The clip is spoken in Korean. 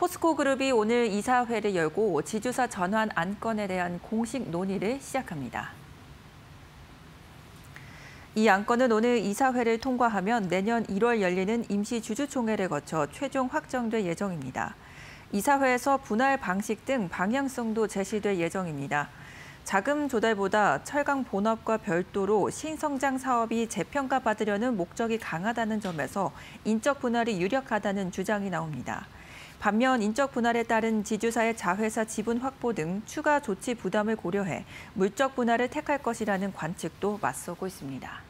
포스코그룹이 오늘 이사회를 열고 지주사 전환 안건에 대한 공식 논의를 시작합니다. 이 안건은 오늘 이사회를 통과하면 내년 1월 열리는 임시주주총회를 거쳐 최종 확정될 예정입니다. 이사회에서 분할 방식 등 방향성도 제시될 예정입니다. 자금 조달보다 철강 본업과 별도로 신성장 사업이 재평가받으려는 목적이 강하다는 점에서 인적 분할이 유력하다는 주장이 나옵니다. 반면 인적 분할에 따른 지주사의 자회사 지분 확보 등 추가 조치 부담을 고려해 물적 분할을 택할 것이라는 관측도 맞서고 있습니다.